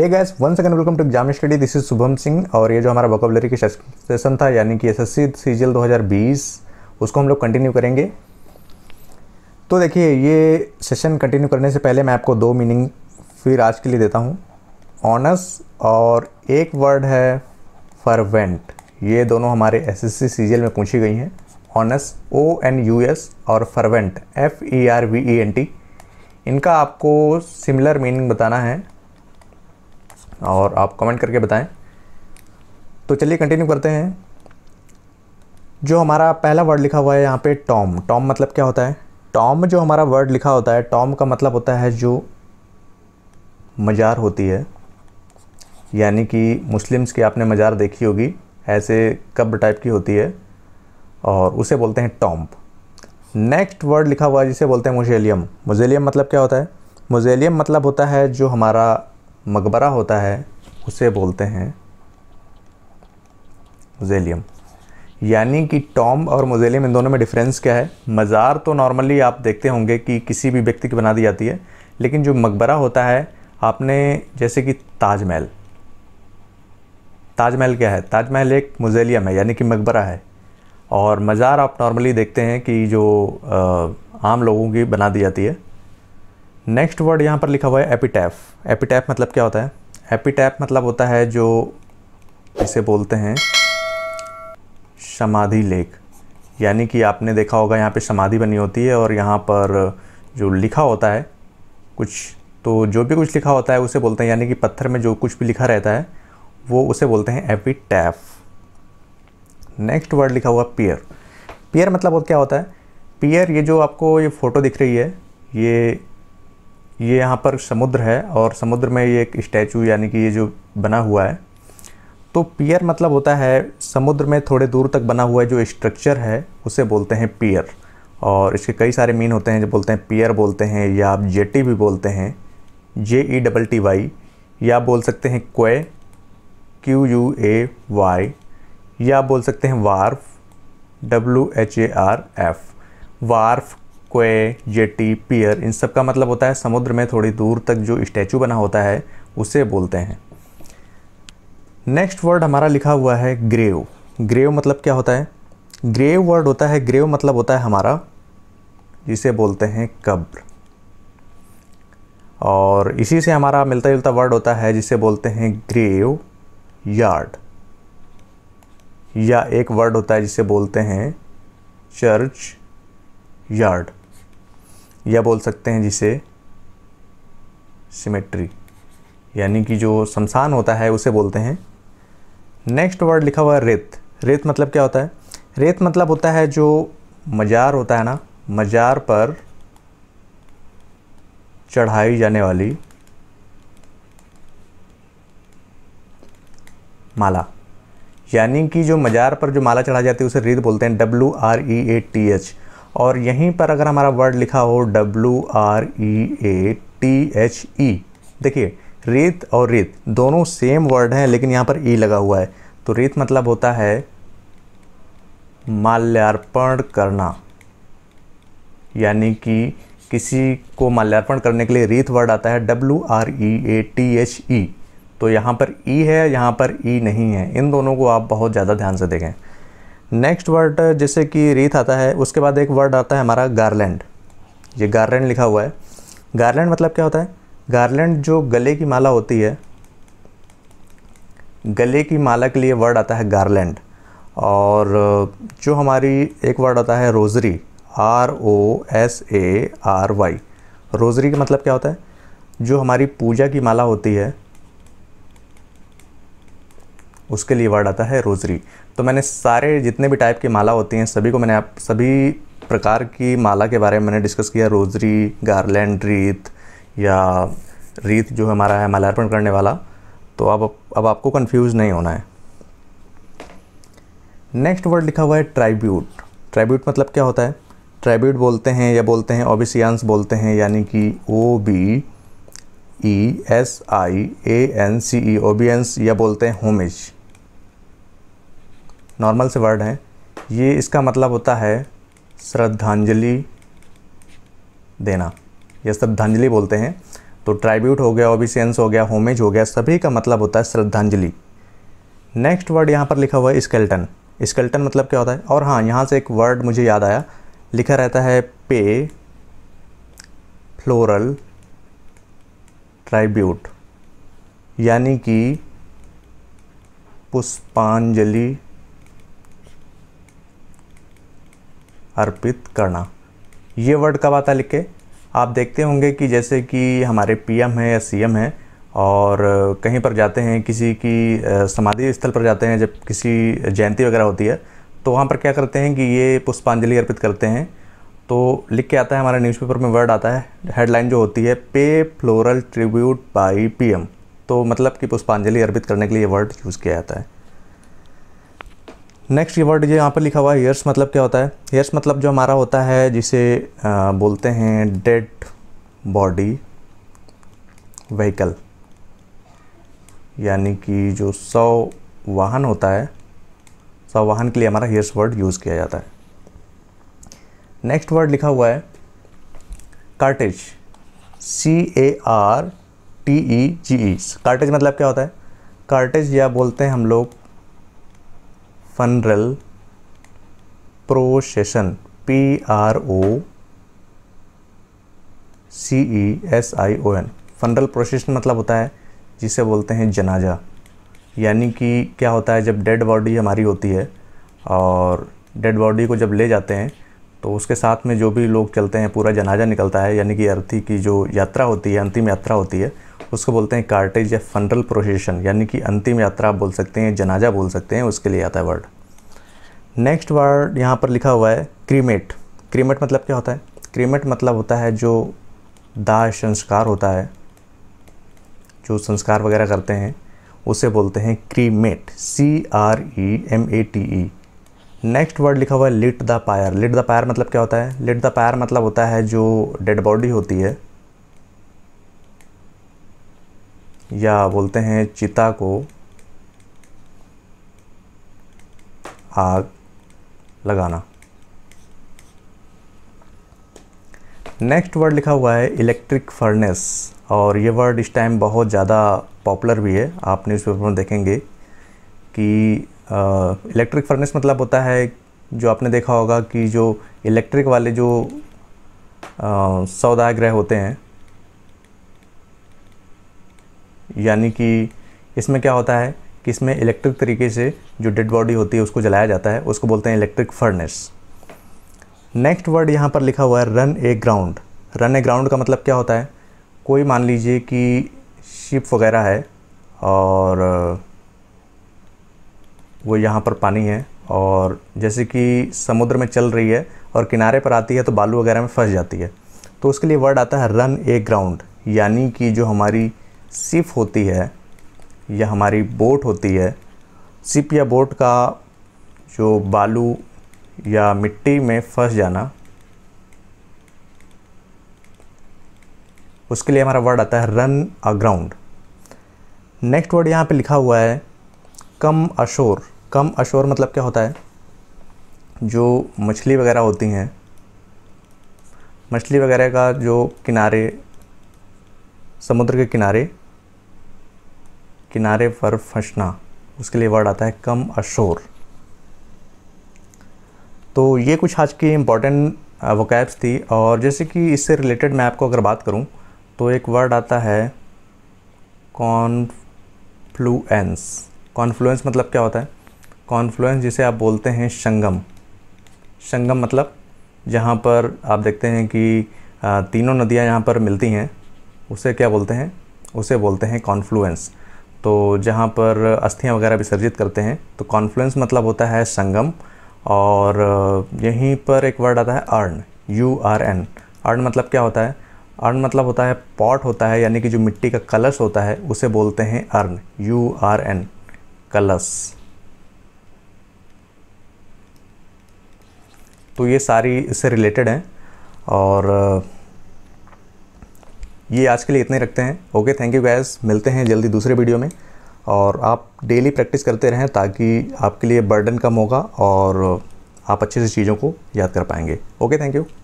Hey guys, one second, welcome to exam study. This is Shubham Singh. और ये जो हमारा वोकैबुलरी की सेशन था यानी कि एसएससी सीजीएल 2020, उसको हम लोग कंटिन्यू करेंगे। तो देखिए, ये सेशन कंटिन्यू करने से पहले मैं आपको दो मीनिंग फिर आज के लिए देता हूँ, ऑनर्स और एक वर्ड है फरवेंट। ये दोनों हमारे एसएससी सीजीएल में पूछी गई हैं, ऑनर्स ONUS और फरवेंट FERVENT। इनका आपको सिमिलर मीनिंग बताना है और आप कमेंट करके बताएं। तो चलिए कंटिन्यू करते हैं। जो हमारा पहला वर्ड लिखा हुआ है यहाँ पे टॉम मतलब क्या होता है? टॉम जो हमारा वर्ड लिखा होता है, टॉम का मतलब होता है जो मज़ार होती है, यानी कि मुस्लिम्स की आपने मज़ार देखी होगी, ऐसे कब्र टाइप की होती है और उसे बोलते हैं टॉम। नेक्स्ट वर्ड लिखा हुआ है जिसे बोलते हैं मुज़ेलियम। मुज़ेलियम मतलब क्या होता है? मुज़ेलियम मतलब होता है जो हमारा मकबरा होता है, उसे बोलते हैं मुज़ेलियम। यानी कि टॉम और मुज़ेलियम, इन दोनों में डिफरेंस क्या है? मज़ार तो नॉर्मली आप देखते होंगे कि किसी भी व्यक्ति की बना दी जाती है, लेकिन जो मकबरा होता है, आपने जैसे कि ताजमहल, ताजमहल क्या है? ताजमहल एक मुज़ेलियम है यानी कि मकबरा है। और मज़ार आप नॉर्मली देखते हैं कि जो आम लोगों की बना दी जाती है। नेक्स्ट वर्ड यहाँ पर लिखा हुआ है एपिटैफ। एपिटैफ मतलब क्या होता है? एपिटैफ मतलब होता है जो, इसे बोलते हैं समाधि लेख। यानी कि आपने देखा होगा यहाँ पे समाधि बनी होती है और यहाँ पर जो लिखा होता है कुछ, तो जो भी कुछ लिखा होता है उसे बोलते हैं, यानी कि पत्थर में जो कुछ भी लिखा रहता है वो, उसे बोलते हैं एपिटैफ। नेक्स्ट वर्ड लिखा हुआ पियर। पियर मतलब क्या होता है? पियर, ये जो आपको ये फ़ोटो दिख रही है, ये यहाँ पर समुद्र है और समुद्र में ये एक स्टैचू यानी कि ये जो बना हुआ है, तो पियर मतलब होता है समुद्र में थोड़े दूर तक बना हुआ जो स्ट्रक्चर है, उसे बोलते हैं पियर। और इसके कई सारे मीन होते हैं, जो बोलते हैं पियर बोलते हैं, या आप जेटी भी बोलते हैं, JETTY, या आप बोल सकते हैं क्वे QUAY, या आप बोल सकते हैं wharf WHARF। Wharf, quay, jetty, pier, इन सब का मतलब होता है समुद्र में थोड़ी दूर तक जो स्टैचू बना होता है, उसे बोलते हैं। नेक्स्ट वर्ड हमारा लिखा हुआ है ग्रेव। ग्रेव मतलब क्या होता है? ग्रेव वर्ड होता है, ग्रेव मतलब होता है हमारा, जिसे बोलते हैं कब्र। और इसी से हमारा मिलता जुलता वर्ड होता है जिसे बोलते हैं ग्रेव यार्ड, या एक वर्ड होता है जिसे बोलते हैं चर्च यार्ड, या बोल सकते हैं जिसे सिमेट्री, यानी कि जो शमशान होता है, उसे बोलते हैं। नेक्स्ट वर्ड लिखा हुआ है रेत। रेत मतलब क्या होता है? रेत मतलब होता है जो मज़ार होता है ना, मज़ार पर चढ़ाई जाने वाली माला, यानी कि जो मज़ार पर जो माला चढ़ाई जाती है उसे रेत बोलते हैं, WREATH। और यहीं पर अगर हमारा वर्ड लिखा हो WREATHE, देखिए रेत और रेत दोनों सेम वर्ड हैं, लेकिन यहाँ पर ई लगा हुआ है, तो रेत मतलब होता है माल्यार्पण करना, यानी कि किसी को माल्यार्पण करने के लिए रेत वर्ड आता है WREATHE। तो यहाँ पर ई है, यहाँ पर ई नहीं है, इन दोनों को आप बहुत ज़्यादा ध्यान से देखें। नेक्स्ट वर्ड जैसे कि रेत आता है, उसके बाद एक वर्ड आता है हमारा गार्लैंड। ये गार्लैंड लिखा हुआ है। गार्लैंड मतलब क्या होता है? गार्लैंड जो गले की माला होती है, गले की माला के लिए वर्ड आता है गार्लैंड। और जो हमारी एक वर्ड आता है रोज़री, ROSARY। रोज़री का मतलब क्या होता है? जो हमारी पूजा की माला होती है, उसके लिए वर्ड आता है रोज़री। तो मैंने सारे जितने भी टाइप की माला होती हैं, सभी को मैंने, आप सभी प्रकार की माला के बारे में मैंने डिस्कस किया, रोज़री, गार्लैंड, रीत, या रीत जो हमारा है माल्यार्पण करने वाला। तो अब आपको कंफ्यूज नहीं होना है। नेक्स्ट वर्ड लिखा हुआ है ट्राइब्यूट। ट्राइब्यूट मतलब क्या होता है? ट्राइब्यूट बोलते हैं, या बोलते हैं ओबीसियांस बोलते हैं, यानी कि OBESIANCE, ओबियंस, या बोलते हैं होमेज, नॉर्मल से वर्ड है ये। इसका मतलब होता है श्रद्धांजलि देना, या श्रद्धांजलि बोलते हैं। तो ट्राइब्यूट हो गया, ओबिसियंस हो गया, होमेज हो गया, सभी का मतलब होता है श्रद्धांजलि। नेक्स्ट वर्ड यहाँ पर लिखा हुआ है स्केल्टन। स्केल्टन मतलब क्या होता है? और हाँ, यहाँ से एक वर्ड मुझे याद आया, लिखा रहता है पे फ्लोरल ट्राइब्यूट, यानी कि पुष्पांजलि अर्पित करना। ये वर्ड कब आता है लिख के? आप देखते होंगे कि जैसे कि हमारे पीएम हैं या सीएम हैं और कहीं पर जाते हैं, किसी की समाधि स्थल पर जाते हैं, जब किसी जयंती वगैरह होती है तो वहाँ पर क्या करते हैं कि ये पुष्पांजलि अर्पित करते हैं। तो लिख के आता है, हमारे न्यूज़पेपर में वर्ड आता है, हेडलाइन जो होती है पे फ्लोरल ट्रिब्यूट बाय पीएम, तो मतलब कि पुष्पांजलि अर्पित करने के लिए वर्ड यूज़ किया जाता है। नेक्स्ट ये वर्ड जो यहाँ पर लिखा हुआ है ईयर्स मतलब क्या होता है? ईयर्स मतलब जो हमारा होता है जिसे बोलते हैं डेड बॉडी व्हीकल, यानी कि जो सौ वाहन होता है, सौ वाहन के लिए हमारा ईयर्स वर्ड यूज़ किया जाता है। नेक्स्ट वर्ड लिखा हुआ है कार्टेज, CARTEGE। कार्टेज मतलब क्या होता है? कार्टेज या बोलते हैं हम लोग funeral procession, PROCESION। Funeral procession मतलब होता है जिसे बोलते हैं जनाजा, यानी कि क्या होता है जब डेड बॉडी हमारी होती है और डेड बॉडी को जब ले जाते हैं तो उसके साथ में जो भी लोग चलते हैं पूरा जनाजा निकलता है, यानी कि अर्थी की जो यात्रा होती है, अंतिम यात्रा होती है, उसको बोलते हैं कार्टेज या फनरल प्रोसेशन, यानी कि अंतिम यात्रा आप बोल सकते हैं, जनाजा बोल सकते हैं, उसके लिए आता है वर्ड। नेक्स्ट वर्ड यहाँ पर लिखा हुआ है क्रीमेट। क्रीमेट मतलब क्या होता है? क्रीमेट मतलब होता है जो दाह संस्कार होता है, जो संस्कार वगैरह करते हैं उसे बोलते हैं क्रीमेट, CREMATE। नेक्स्ट वर्ड लिखा हुआ है lit the pyre. Lit the pyre मतलब क्या होता है? लिट द पायर मतलब होता है जो डेड बॉडी होती है या बोलते हैं चिता को आग लगाना। नेक्स्ट वर्ड लिखा हुआ है इलेक्ट्रिक फर्नेस, और ये वर्ड इस टाइम बहुत ज़्यादा पॉपुलर भी है, आप न्यूज़पेपर में देखेंगे कि इलेक्ट्रिक फर्नेस मतलब होता है जो आपने देखा होगा कि जो इलेक्ट्रिक वाले जो सौदागृह होते हैं, यानी कि इसमें क्या होता है कि इसमें इलेक्ट्रिक तरीके से जो डेड बॉडी होती है उसको जलाया जाता है, उसको बोलते हैं इलेक्ट्रिक फर्नेस। नेक्स्ट वर्ड यहाँ पर लिखा हुआ है run a ground. Run a ground का मतलब क्या होता है? कोई मान लीजिए कि शिप वगैरह है और वो यहाँ पर पानी है और जैसे कि समुद्र में चल रही है और किनारे पर आती है तो बालू वगैरह में फंस जाती है, तो उसके लिए वर्ड आता है रन ए ग्राउंड, यानी कि जो हमारी शिप होती है या हमारी बोट होती है, शिप या बोट का जो बालू या मिट्टी में फंस जाना, उसके लिए हमारा वर्ड आता है run a ground. Next word यहाँ पे लिखा हुआ है कम अशोर। कम अशोर मतलब क्या होता है? जो मछली वगैरह होती हैं, मछली वगैरह का जो किनारे, समुद्र के किनारे किनारे पर फंसना, उसके लिए वर्ड आता है कम अशोर। तो ये कुछ आज की इम्पॉर्टेंट वोकैब्स थी। और जैसे कि इससे रिलेटेड मैं आपको अगर बात करूं तो एक वर्ड आता है कॉन्फ्लुएंस। कॉन्फ्लुएंस मतलब क्या होता है? कॉन्फ्लुएंस जिसे आप बोलते हैं संगम। संगम मतलब जहाँ पर आप देखते हैं कि तीनों नदियाँ यहाँ पर मिलती हैं, उसे क्या बोलते हैं? उसे बोलते हैं कॉन्फ्लुएंस। तो जहाँ पर अस्थियाँ वगैरह विसर्जित करते हैं, तो कॉन्फ्लुएंस मतलब होता है संगम। और यहीं पर एक वर्ड आता है अर्न, URN। अर्न मतलब क्या होता है? अर्न मतलब होता है पॉट होता है, यानी कि जो मिट्टी का कलश होता है उसे बोलते हैं अर्न, URN कलश। तो ये सारी इससे रिलेटेड हैं और ये आज के लिए इतने रखते हैं। ओके, थैंक यू गाइस, मिलते हैं जल्दी दूसरे वीडियो में। और आप डेली प्रैक्टिस करते रहें ताकि आपके लिए बर्डन कम होगा और आप अच्छे से चीज़ों को याद कर पाएंगे। Okay, thank you.